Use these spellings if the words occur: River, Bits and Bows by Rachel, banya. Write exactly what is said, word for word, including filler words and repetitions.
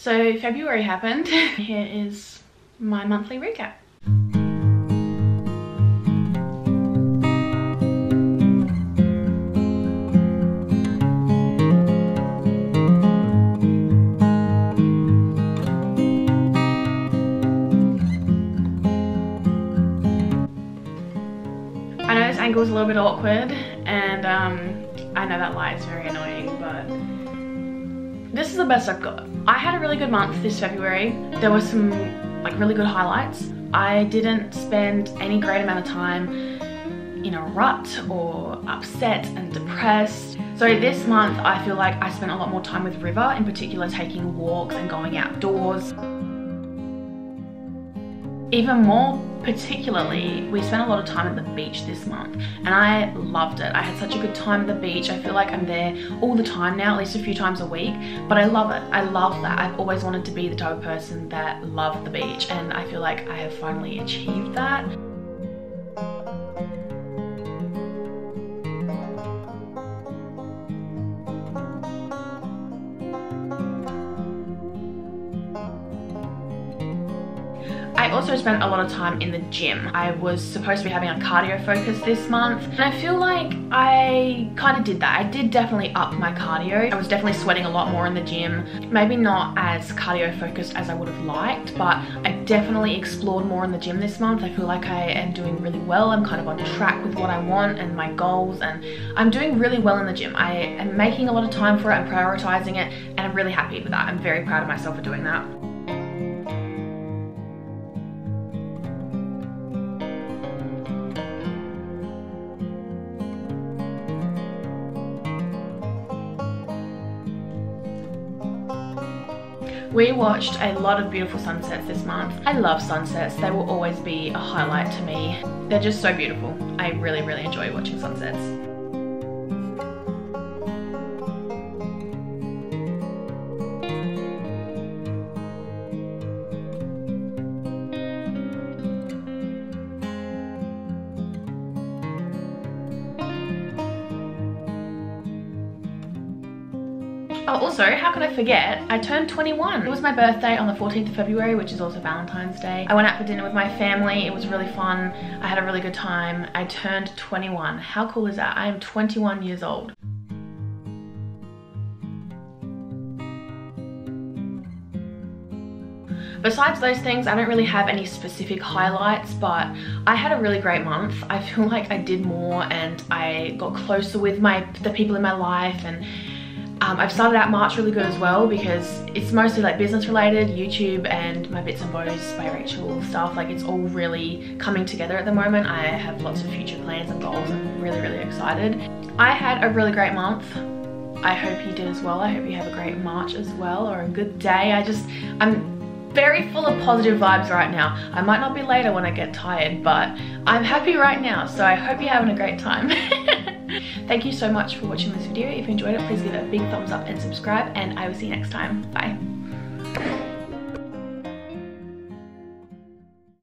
So February happened. Here is my monthly recap. I know this angle is a little bit awkward, and um, I know that light is very annoying, but this is the best I've got. I had a really good month this February. There were some like really good highlights. I didn't spend any great amount of time in a rut or upset and depressed. So this month I feel like I spent a lot more time with River, in particular taking walks and going outdoors. Even more particularly, we spent a lot of time at the beach this month and I loved it. I had such a good time at the beach. I feel like I'm there all the time now, at least a few times a week, but I love it. I love that. I've always wanted to be the type of person that loved the beach, and I feel like I have finally achieved that. I also spent a lot of time in the gym. I was supposed to be having a cardio focus this month, and I feel like I kind of did that. I did definitely up my cardio. I was definitely sweating a lot more in the gym. Maybe not as cardio focused as I would have liked, but I definitely explored more in the gym this month. I feel like I am doing really well. I'm kind of on track with what I want and my goals, and I'm doing really well in the gym. I am making a lot of time for it. I'm prioritizing it, and I'm really happy with that. I'm very proud of myself for doing that. We watched a lot of beautiful sunsets this month. I love sunsets. They will always be a highlight to me. They're just so beautiful. I really, really enjoy watching sunsets. Oh, also, how could I forget? I turned twenty-one. It was my birthday on the fourteenth of February, which is also Valentine's Day. I went out for dinner with my family. It was really fun. I had a really good time. I turned twenty-one. How cool is that? I am twenty-one years old. Besides those things, I don't really have any specific highlights, but I had a really great month. I feel like I did more, and I got closer with my the people in my life, and Um, I've started out March really good as well, because it's mostly like business related, YouTube and my Bits and Bows by Rachel stuff. Like, it's all really coming together at the moment. I have lots of future plans and goals. I'm really, really excited. I had a really great month. I hope you did as well. I hope you have a great March as well, or a good day. I just, I'm very full of positive vibes right now. I might not be later when I get tired, but I'm happy right now. So I hope you're having a great time. Thank you so much for watching this video. If you enjoyed it, please give it a big thumbs up and subscribe, and I will see you next time. Bye.